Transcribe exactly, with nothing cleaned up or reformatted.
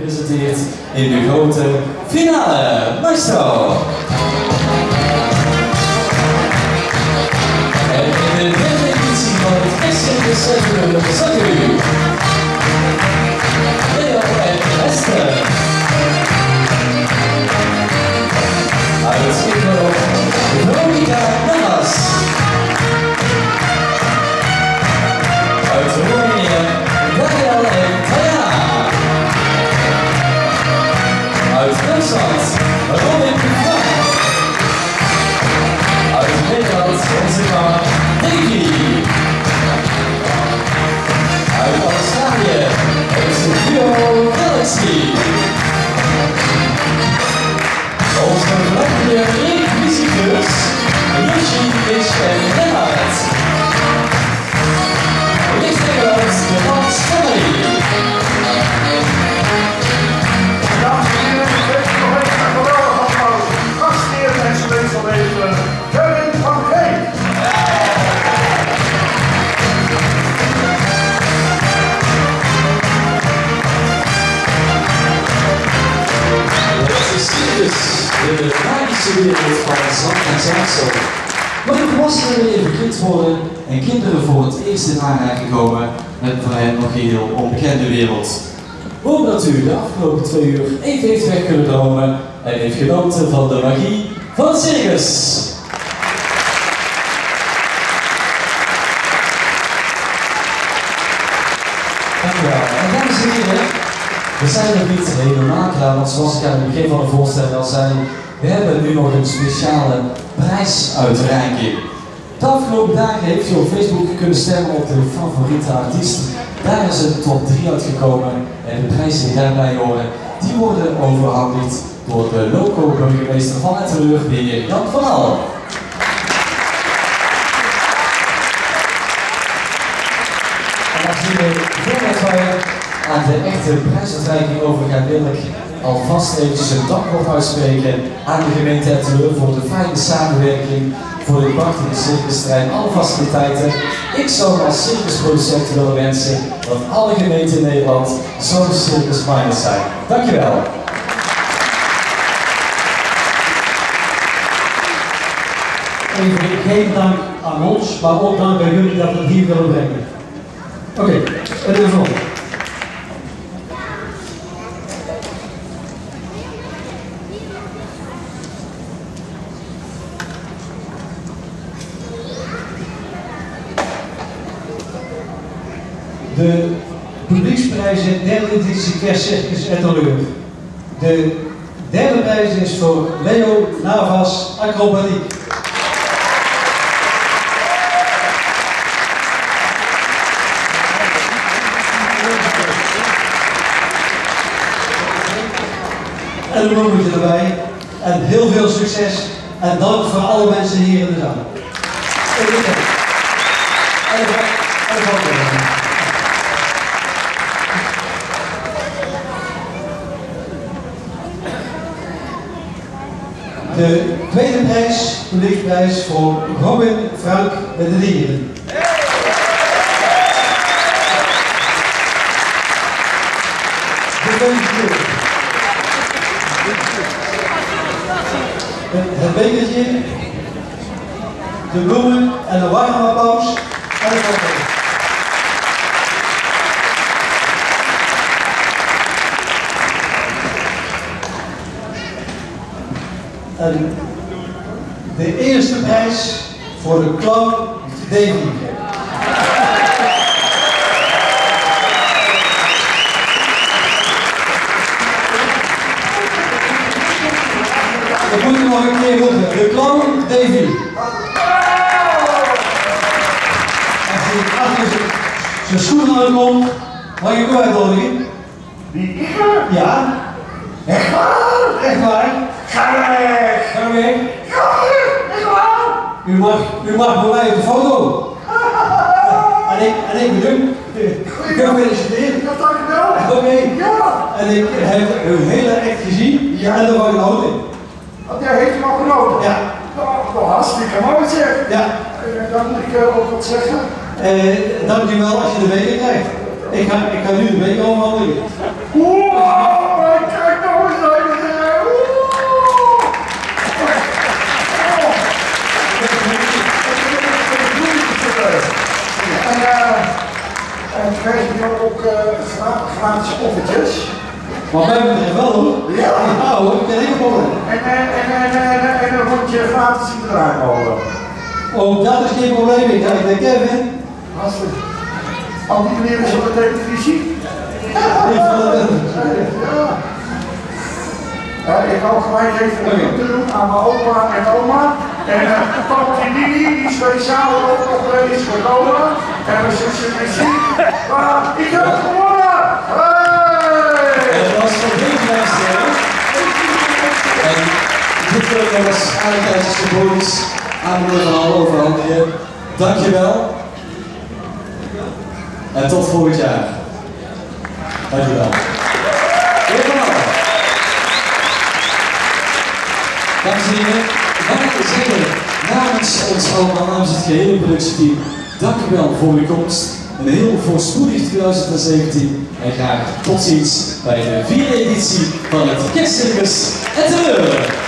presenteert in de grote finale. Maestro! En in de derde editie van het S N S Center-Universal. Robin Frank. Uit Nederland onze Clown Davy. Uit Australië onze Leo Navas Acrobatiek. Onze vrouwelijke muzikus Sirius en Lennart. Licht Nederland de Lans Family. De magische wereld van zand en zandsel. Wanneer volwassenen weer verkend worden en kinderen voor het eerst in aanraking komen met voor hen nog een heel onbekende wereld. We hopen dat u de afgelopen twee uur even heeft weg kunnen dromen en heeft genoten van de magie van het circus. Dankjewel. En dames en heren, we zijn nog niet helemaal klaar, want zoals ik aan het begin van de voorstelling al zei, we hebben nu nog een speciale prijsuitreiking. De afgelopen dagen heeft u op Facebook kunnen stemmen op de favoriete artiest. Daar is een top drie uitgekomen en de prijzen die daarbij horen, die worden overhandigd door de loco-burgemeester van Etten-Leur, de heer Jan van Hal. En als jullie voordat wij aan de echte prijsuitreiking overgaan, wil ik alvast eventjes een dankwoord uitspreken aan de gemeente Etten-Leur voor de fijne samenwerking, voor de kracht in de circusstrijd, alle faciliteiten. Ik zou als circusproducent willen wensen dat alle gemeenten in Nederland zo circusminded zijn. Dankjewel! Even geen dank aan ons, maar ook dank aan jullie dat we het hier willen brengen. Oké, okay, en de volgende. De publieksprijzen derde editie Kerstcircus Etten-Leur. De derde prijs is voor Leo Navas Acrobatiek. En een bloemetje erbij. En heel veel succes. En dank voor alle mensen hier in de zaal. En dank. De tweede prijs, publieksprijs voor Robin Frank met de dieren. Het bekertje, de bloemen en een warm applaus en de foto. En de eerste prijs voor de Clown Davy. Dat moet je nog een keer roepen. De Clown Davy. Als je zijn schoen aan de kont, mag je ook uitnodigen? Die ik? Ja. Echt waar? Echt waar? Ga weg! Ga weg! Ga weg! Is waar? U mag, u mag voor mij op de foto. En ik, en ik bedoel, ik heb weer eens leren. Dat dank je wel. Oké. En ik heb u heel erg gezien. Ja. En dan word ik houden. Want jij heeft hem al genoten? Ja. Nou, hartstikke mooi zeg. Ja. Dan moet ik ook wat zeggen. Dank je wel als je de beker krijgt. Ik ga nu de beker omhouden. Wow! gratis poffertjes. Want wij moeten er wel hoor. Ja, nou hoor, ik ben heel begonnen. En, en, en, en, en, en, en een rondje gratis in de raam houden. Oh, dat is geen probleem. Ik dacht, ik Kevin. Hartstikke. Al die meneer is op de televisie. Ja, ja, ja. Uh, ik wou gelijk even een okay. Doen aan mijn opa en oma. En uh, papa en Nini, die speciaal ook nog is gekomen. En mijn zusje Messi. Maar ik heb gewonnen! Hey! Het was een heel nice deel. En dit wil ik nog waarschijnlijk uit de symbolisch aan de verhaal overhandigen. Dankjewel. En tot volgend jaar. Dankjewel. Dames en heren, mag ik zeggen namens ons allemaal, namens het gehele productieteam, dank u wel voor uw komst. Een heel voorspoedig twintig zeventien en graag tot ziens bij de vierde editie van het Kerstcircus Etten-Leur.